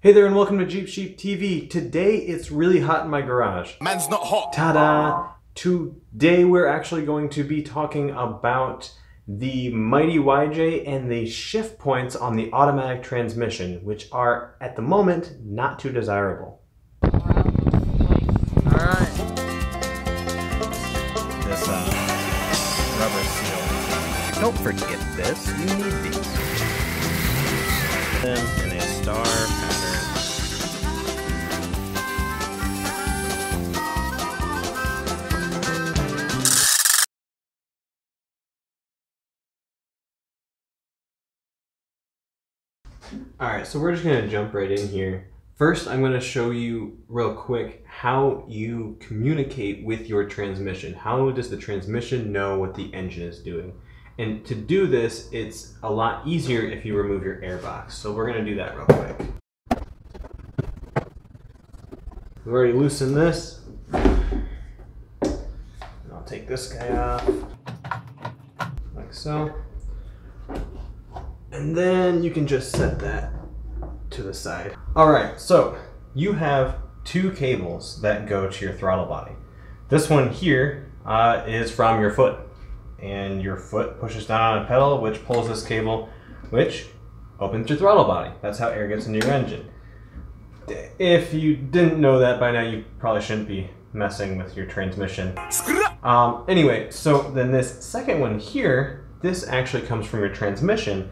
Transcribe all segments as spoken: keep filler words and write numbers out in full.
Hey there and welcome to Jeep Sheep T V. Today it's really hot in my garage. Man's not hot. Ta-da! Today we're actually going to be talking about the mighty Y J and the shift points on the automatic transmission, which are at the moment not too desirable. Wow. Alright. This uh, rubber seal. Don't forget this. You need these. And a star pattern. Alright, so we're just going to jump right in here. First, I'm going to show you real quick how you communicate with your transmission. How does the transmission know what the engine is doing? And to do this, it's a lot easier if you remove your air box. So we're going to do that real quick. We've already loosened this. And I'll take this guy off, like so. And then you can just set that to the side. All right, so you have two cables that go to your throttle body. This one here uh, is from your foot, and your foot pushes down on a pedal, which pulls this cable, which opens your throttle body. That's how air gets into your engine. If you didn't know that by now, you probably shouldn't be messing with your transmission. Um, anyway, so then this second one here, this actually comes from your transmission,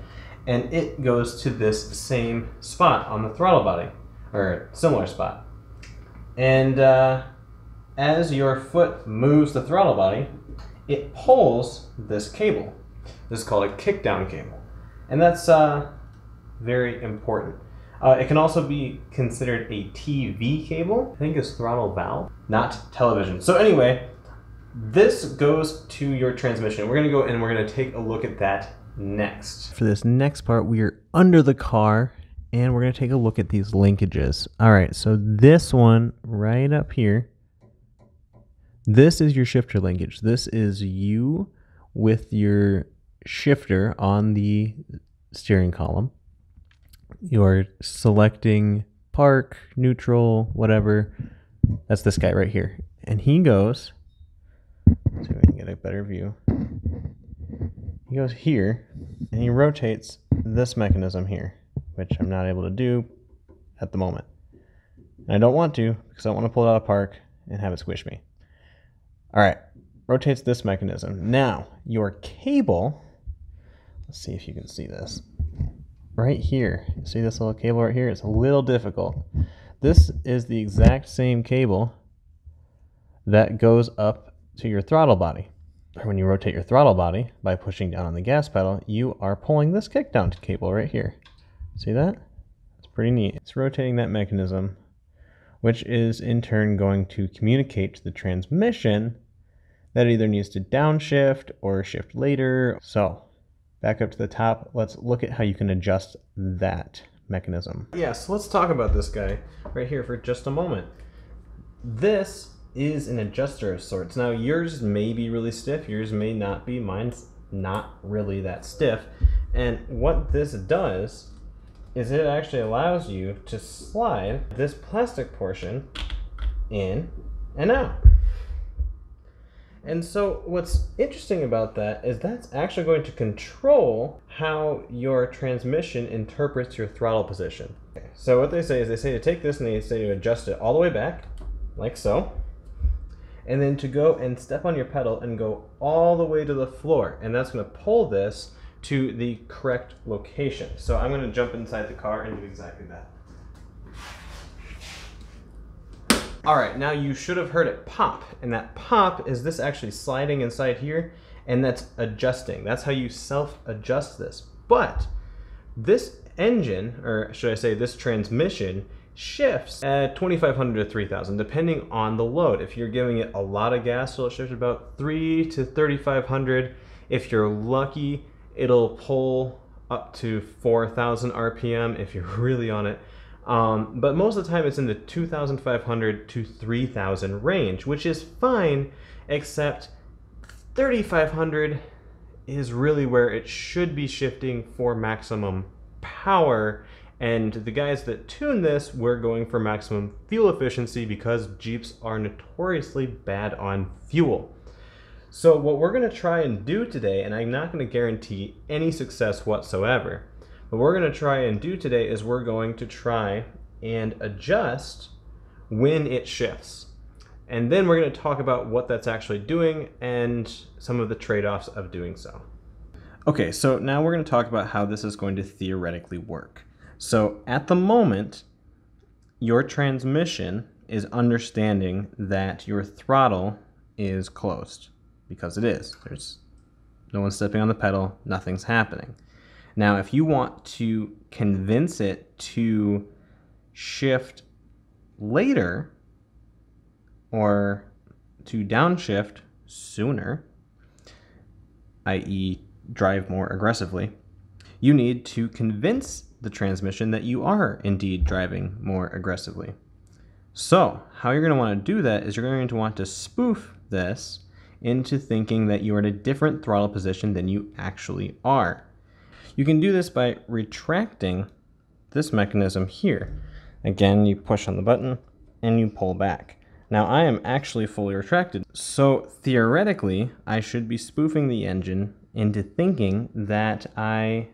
and it goes to this same spot on the throttle body, or similar spot. And uh, as your foot moves the throttle body, it pulls this cable. This is called a kickdown cable. And that's uh, very important. Uh, it can also be considered a T V cable. I think it's throttle valve, not television. So anyway, this goes to your transmission. We're gonna go and we're gonna take a look at that next. For this next part, we are under the car and we're going to take a look at these linkages. All right, so this one right up here, this is your shifter linkage. This is you with your shifter on the steering column. You're selecting park, neutral, whatever. That's this guy right here. And he goes, let's see if I can get a better view. He goes here and he rotates this mechanism here, which I'm not able to do at the moment. And I don't want to because I don't want to pull it out of park and have it squish me. All right, rotates this mechanism. Now your cable, let's see if you can see this right here. See this little cable right here? It's a little difficult. This is the exact same cable that goes up to your throttle body. When you rotate your throttle body by pushing down on the gas pedal, you are pulling this kickdown cable right here. See that? It's pretty neat. It's rotating that mechanism, which is in turn going to communicate to the transmission that it either needs to downshift or shift later. So back up to the top, let's look at how you can adjust that mechanism. Yes, yeah, so let's talk about this guy right here for just a moment. This is an adjuster of sorts. Now yours may be really stiff, yours may not be, mine's not really that stiff. And what this does is it actually allows you to slide this plastic portion in and out. And so what's interesting about that is that's actually going to control how your transmission interprets your throttle position. So what they say is they say to take this and they say to adjust it all the way back, like so. And then to go and step on your pedal and go all the way to the floor. And that's going to pull this to the correct location. So I'm going to jump inside the car and do exactly that. All right, now you should have heard it pop. And that pop is this actually sliding inside here, and that's adjusting. That's how you self-adjust this. But this engine, or should I say this transmission, shifts at twenty-five hundred to three thousand, depending on the load. If you're giving it a lot of gas, it'll shift about three to thirty-five hundred. If you're lucky, it'll pull up to four thousand R P M if you're really on it. Um, but most of the time, it's in the two thousand five hundred to three thousand range, which is fine, except thirty-five hundred is really where it should be shifting for maximum power. And the guys that tune this, we're going for maximum fuel efficiency because Jeeps are notoriously bad on fuel. So what we're going to try and do today, and I'm not going to guarantee any success whatsoever, but we're going to try and do today is we're going to try and adjust when it shifts. And then we're going to talk about what that's actually doing and some of the trade-offs of doing so. Okay, so now we're going to talk about how this is going to theoretically work. So at the moment, your transmission is understanding that your throttle is closed, because it is. There's no one stepping on the pedal, nothing's happening. Now, if you want to convince it to shift later or to downshift sooner, that is drive more aggressively, you need to convince the transmission that you are indeed driving more aggressively. So how you're going to want to do that is you're going to want to spoof this into thinking that you are in a different throttle position than you actually are. You can do this by retracting this mechanism here. Again, you push on the button and you pull back. Now I am actually fully retracted, so theoretically I should be spoofing the engine into thinking that I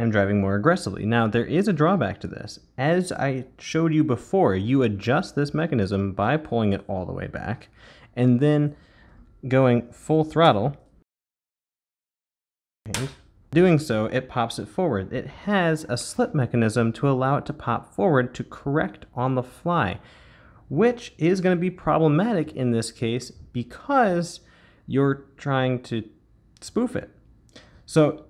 am driving more aggressively. Now there is a drawback to this. As I showed you before, you adjust this mechanism by pulling it all the way back and then going full throttle. And doing so, it pops it forward. It has a slip mechanism to allow it to pop forward to correct on the fly, which is going to be problematic in this case because you're trying to spoof it. So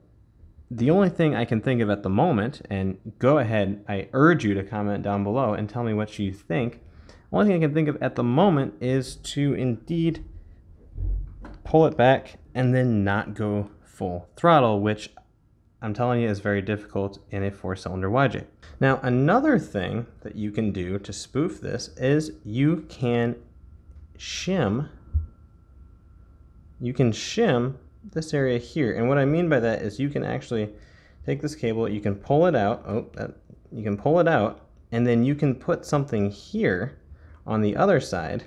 the only thing I can think of at the moment, and go ahead, I urge you to comment down below and tell me what you think. The only thing I can think of at the moment is to indeed pull it back and then not go full throttle, which I'm telling you is very difficult in a four-cylinder Y J. Now, another thing that you can do to spoof this is you can shim, you can shim this area here. And what I mean by that is you can actually take this cable, you can pull it out, oh, that, you can pull it out, and then you can put something here on the other side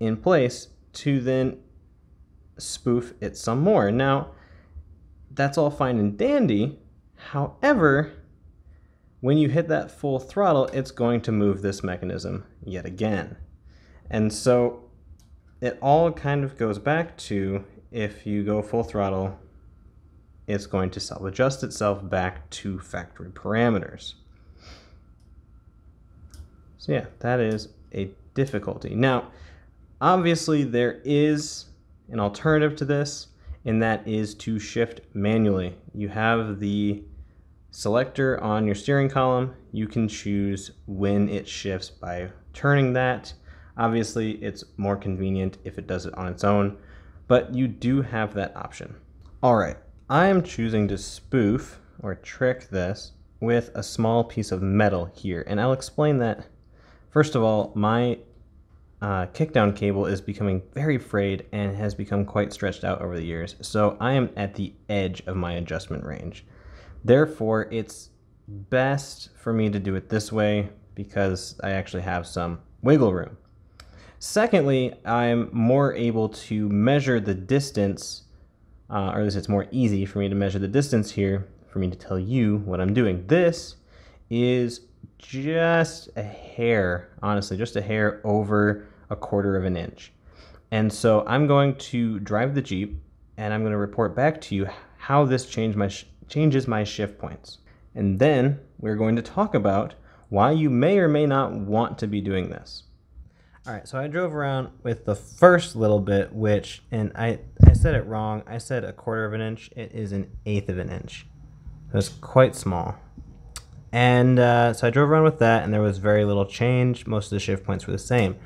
in place to then spoof it some more. Now, that's all fine and dandy. However, when you hit that full throttle, it's going to move this mechanism yet again. And so it all kind of goes back to, if you go full throttle, it's going to self-adjust itself back to factory parameters. So yeah, that is a difficulty. Now, obviously there is an alternative to this, and that is to shift manually. You have the selector on your steering column. You can choose when it shifts by turning that. Obviously, it's more convenient if it does it on its own, but you do have that option. All right, I am choosing to spoof or trick this with a small piece of metal here, and I'll explain that. First of all, my uh, kickdown cable is becoming very frayed and has become quite stretched out over the years, so I am at the edge of my adjustment range. Therefore, it's best for me to do it this way because I actually have some wiggle room. Secondly, I'm more able to measure the distance, uh, or at least it's more easy for me to measure the distance here, for me to tell you what I'm doing. This is just a hair, honestly, just a hair over a quarter of an inch. And so I'm going to drive the Jeep, and I'm going to report back to you how this change my sh changes my shift points. And then we're going to talk about why you may or may not want to be doing this. All right, so I drove around with the first little bit, which, and I, I said it wrong. I said a quarter of an inch. It is an eighth of an inch. It was quite small. And uh, so I drove around with that, and there was very little change. Most of the shift points were the same.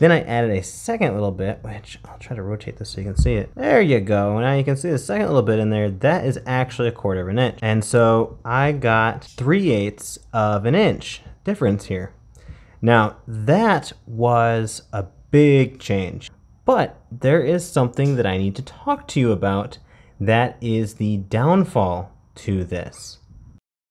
Then I added a second little bit, which I'll try to rotate this so you can see it. There you go. Now you can see the second little bit in there. That is actually a quarter of an inch. And so I got three-eighths of an inch difference here. Now, that was a big change, but there is something that I need to talk to you about that is the downfall to this.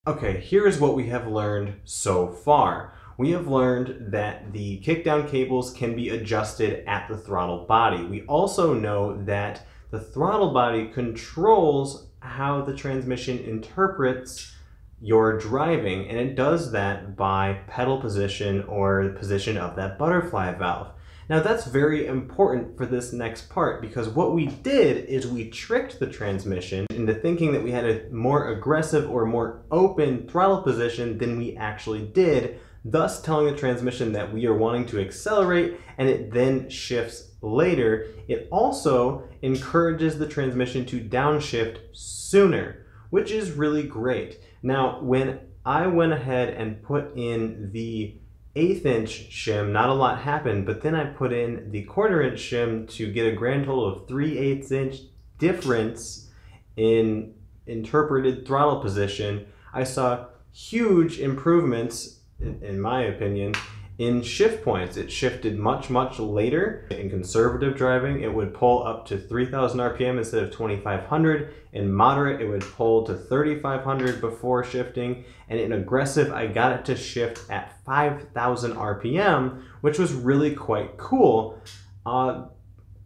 Okay, here is what we have learned so far. We have learned that the kickdown cables can be adjusted at the throttle body. We also know that the throttle body controls how the transmission interprets your driving, and it does that by pedal position or the position of that butterfly valve. Now that's very important for this next part, because what we did is we tricked the transmission into thinking that we had a more aggressive or more open throttle position than we actually did, thus telling the transmission that we are wanting to accelerate, and it then shifts later. It also encourages the transmission to downshift sooner, which is really great. Now, when I went ahead and put in the eighth inch shim, not a lot happened, but then I put in the quarter inch shim to get a grand total of three eighths inch difference in interpreted throttle position. I saw huge improvements, in, in my opinion, in shift points. It shifted much, much later. In conservative driving, it would pull up to three thousand R P M instead of twenty-five hundred. In moderate, it would pull to thirty-five hundred before shifting. And in aggressive, I got it to shift at five thousand R P M, which was really quite cool. Uh,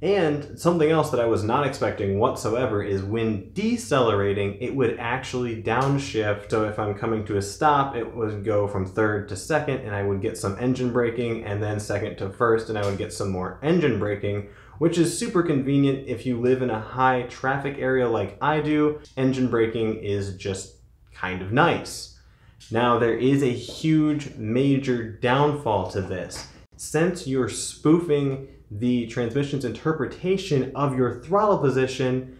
and something else that I was not expecting whatsoever is when decelerating, it would actually downshift. So if I'm coming to a stop, it would go from third to second, and I would get some engine braking, and then second to first, and I would get some more engine braking, which is super convenient if you live in a high traffic area like I do. Engine braking is just kind of nice. Now, there is a huge major downfall to this. Since you're spoofing the transmission's interpretation of your throttle position,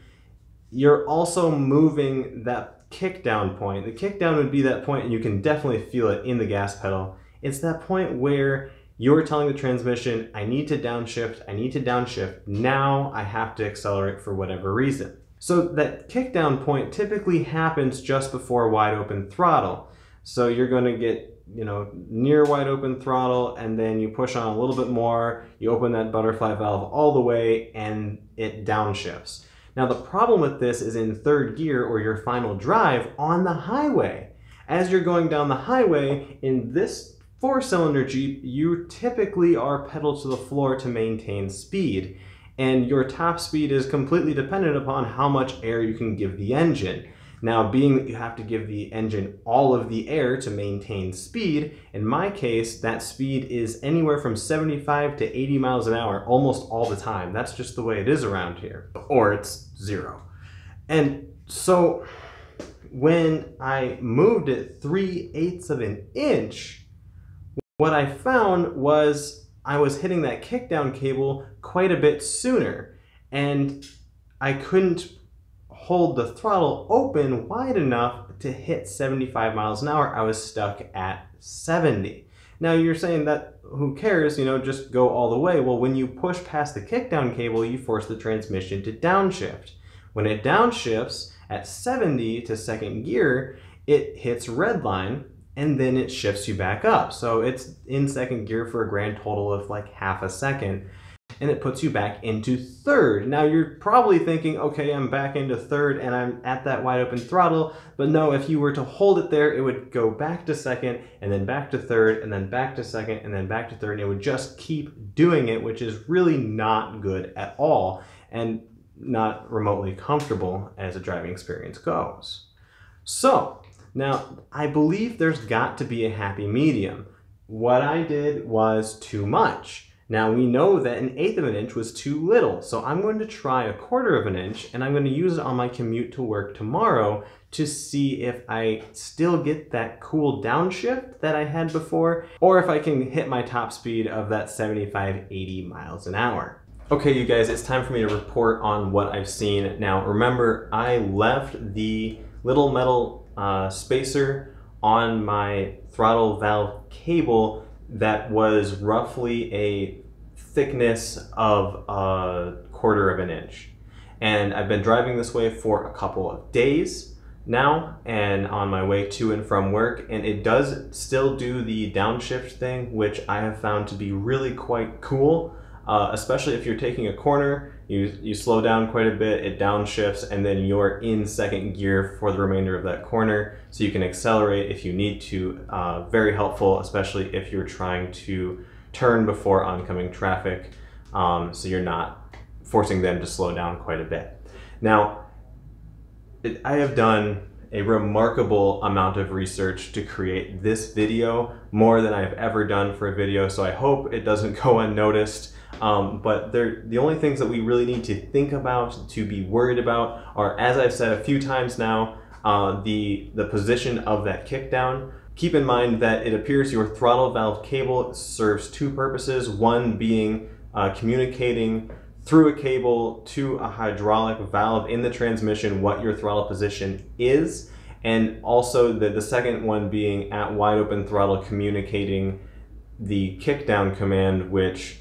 you're also moving that kickdown point. The kickdown would be that point, and you can definitely feel it in the gas pedal. It's that point where you're telling the transmission, I need to downshift, I need to downshift, now I have to accelerate for whatever reason. So that kickdown point typically happens just before wide open throttle. So you're gonna get, you know, near wide open throttle, and then you push on a little bit more, you open that butterfly valve all the way, and it downshifts. Now the problem with this is in third gear, or your final drive on the highway. As you're going down the highway in this four-cylinder Jeep, you typically are pedal to the floor to maintain speed, and your top speed is completely dependent upon how much air you can give the engine. Now, being that you have to give the engine all of the air to maintain speed, in my case, that speed is anywhere from seventy-five to eighty miles an hour almost all the time. That's just the way it is around here, or it's zero. And so when I moved it three-eighths of an inch, what I found was I was hitting that kickdown cable quite a bit sooner, and I couldn't hold the throttle open wide enough to hit seventy-five miles an hour. I was stuck at seventy. Now you're saying that, who cares, you know, just go all the way. Well, when you push past the kickdown cable, you force the transmission to downshift. When it downshifts at seventy to second gear, it hits redline, and then it shifts you back up. So it's in second gear for a grand total of like half a second, and it puts you back into third. Now you're probably thinking, okay, I'm back into third and I'm at that wide open throttle, but no, if you were to hold it there, it would go back to second, and then back to third, and then back to second, and then back to third, and it would just keep doing it, which is really not good at all, and not remotely comfortable as a driving experience goes. So, now, I believe there's got to be a happy medium. What I did was too much. Now we know that an eighth of an inch was too little, so I'm going to try a quarter of an inch, and I'm going to use it on my commute to work tomorrow to see if I still get that cool downshift that I had before, or if I can hit my top speed of that seventy-five, eighty miles an hour. Okay, you guys, it's time for me to report on what I've seen. Now remember, I left the little metal uh, spacer on my throttle valve cable that was roughly a thickness of a quarter of an inch. And I've been driving this way for a couple of days now, and on my way to and from work, and it does still do the downshift thing, which I have found to be really quite cool. uh, especially if you're taking a corner, you, you slow down quite a bit, it downshifts, and then you're in second gear for the remainder of that corner, so you can accelerate if you need to. Uh, very helpful, especially if you're trying to turn before oncoming traffic, um, so you're not forcing them to slow down quite a bit. Now, it, I have done a remarkable amount of research to create this video, more than I've ever done for a video, so I hope it doesn't go unnoticed. Um, but the only things that we really need to think about, to be worried about, are, as I've said a few times now, uh, the, the position of that kickdown. Keep in mind that it appears your throttle valve cable serves two purposes, one being uh, communicating through a cable to a hydraulic valve in the transmission what your throttle position is, and also the, the second one being at wide open throttle communicating the kickdown command, which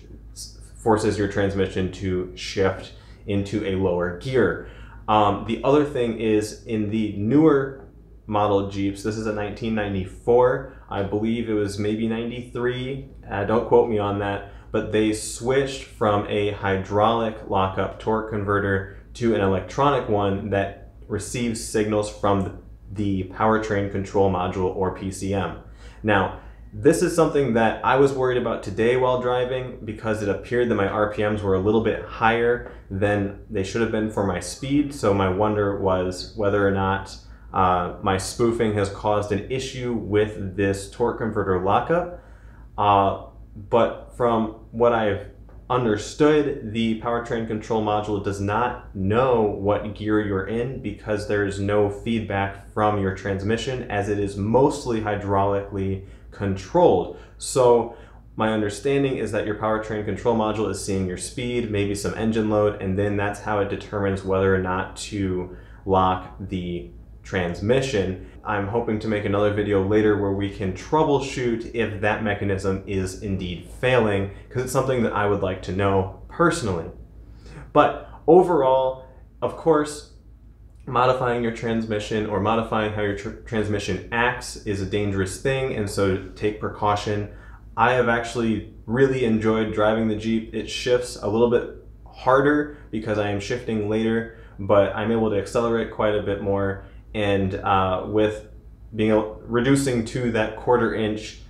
forces your transmission to shift into a lower gear. Um, the other thing is, in the newer model Jeeps, this is a nineteen ninety-four, I believe it was maybe ninety-three, uh, don't quote me on that, but they switched from a hydraulic lockup torque converter to an electronic one that receives signals from the powertrain control module, or P C M. Now, this is something that I was worried about today while driving, because it appeared that my R P Ms were a little bit higher than they should have been for my speed, so my wonder was whether or not uh, my spoofing has caused an issue with this torque converter lockup. Uh, But from what I've understood, the powertrain control module does not know what gear you're in, because there is no feedback from your transmission, as it is mostly hydraulically controlled. So my understanding is that your powertrain control module is seeing your speed, maybe some engine load, and then that's how it determines whether or not to lock the transmission. I'm hoping to make another video later where we can troubleshoot if that mechanism is indeed failing, because it's something that I would like to know personally. But overall, of course, modifying your transmission or modifying how your tr transmission acts is a dangerous thing, and so take precaution. I have actually really enjoyed driving the Jeep. It shifts a little bit harder because I am shifting later, but I'm able to accelerate quite a bit more. And uh, with being able, reducing to that quarter inch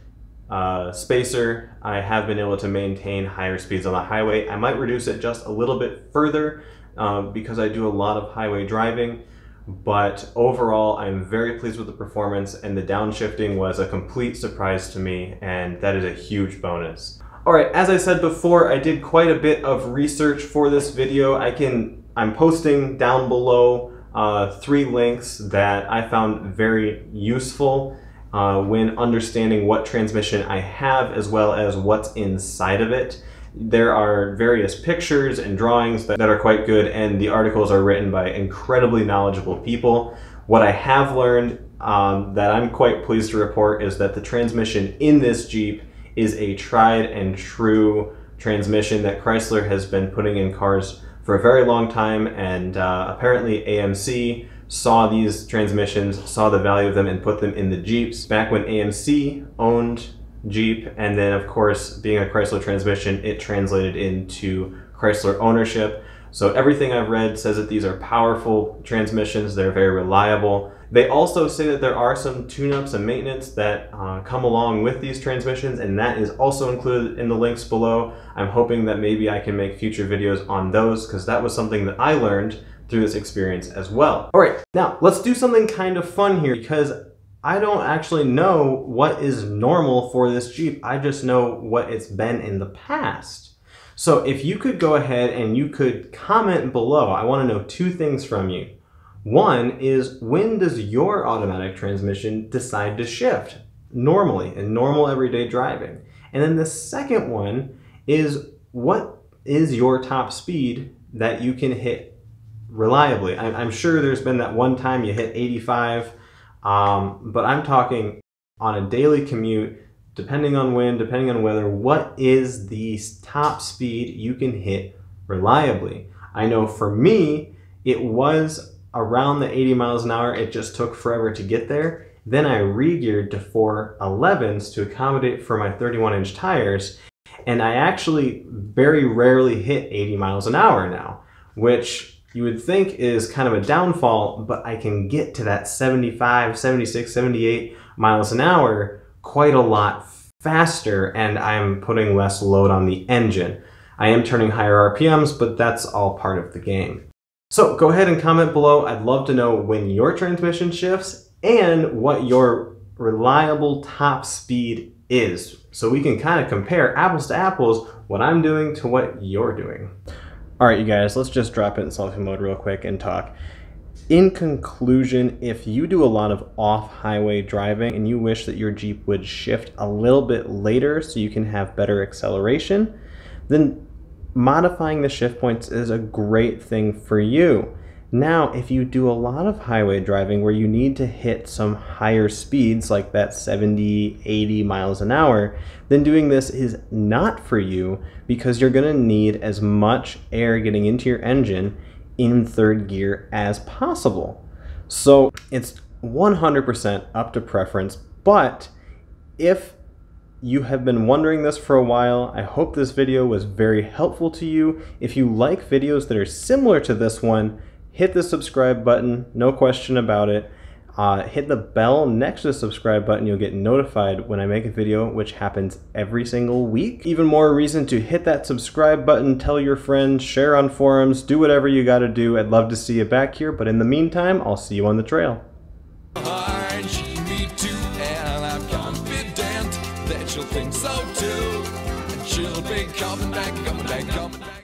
uh, spacer, I have been able to maintain higher speeds on the highway. I might reduce it just a little bit further uh, because I do a lot of highway driving, but overall I'm very pleased with the performance, and the downshifting was a complete surprise to me, and that is a huge bonus. Alright, as I said before, I did quite a bit of research for this video. I can, I'm posting down below Uh, three links that I found very useful uh, when understanding what transmission I have, as well as what's inside of it. There are various pictures and drawings that, that are quite good, and the articles are written by incredibly knowledgeable people. What I have learned um, that I'm quite pleased to report is that the transmission in this Jeep is a tried and true transmission that Chrysler has been putting in cars for a very long time, and uh, apparently A M C saw these transmissions, saw the value of them, and put them in the Jeeps back when A M C owned Jeep. And then, of course, being a Chrysler transmission, it translated into Chrysler ownership. So everything I've read says that these are powerful transmissions. They're very reliable. They also say that there are some tune-ups and maintenance that uh, come along with these transmissions, and that is also included in the links below. I'm hoping that maybe I can make future videos on those, because that was something that I learned through this experience as well. All right, now let's do something kind of fun here, because I don't actually know what is normal for this Jeep. I just know what it's been in the past. So if you could go ahead and you could comment below, I want to know two things from you. One is, when does your automatic transmission decide to shift normally in normal everyday driving? And then the second one is, what is your top speed that you can hit reliably? I'm sure there's been that one time you hit eighty-five, um, but I'm talking on a daily commute, depending on when, depending on weather, what is the top speed you can hit reliably? I know for me, it was around the eighty miles an hour, it just took forever to get there. Then I re-geared to four elevens to accommodate for my thirty-one inch tires, and I actually very rarely hit eighty miles an hour now, which you would think is kind of a downfall, but I can get to that seventy-five, seventy-six, seventy-eight miles an hour quite a lot faster, and I'm putting less load on the engine. I am turning higher R P Ms, but that's all part of the game. So go ahead and comment below. I'd love to know when your transmission shifts and what your reliable top speed is, so we can kind of compare apples to apples what I'm doing to what you're doing. All right, you guys, let's just drop it in selfie mode real quick and talk. In conclusion, if you do a lot of off-highway driving and you wish that your Jeep would shift a little bit later so you can have better acceleration, then modifying the shift points is a great thing for you. Now, if you do a lot of highway driving where you need to hit some higher speeds like that seventy, eighty miles an hour, then doing this is not for you because you're gonna need as much air getting into your engine in third gear as possible. So it's one hundred percent up to preference, but if you have been wondering this for a while, I hope this video was very helpful to you. If you like videos that are similar to this one, hit the subscribe button, no question about it. Uh, hit the bell next to the subscribe button, you'll get notified when I make a video, which happens every single week. Even more reason to hit that subscribe button, tell your friends, share on forums, do whatever you gotta do. I'd love to see you back here, but in the meantime, I'll see you on the trail. Orange, me too, and I'm confident that you'll think so too. And she'll be coming back, coming back, coming back.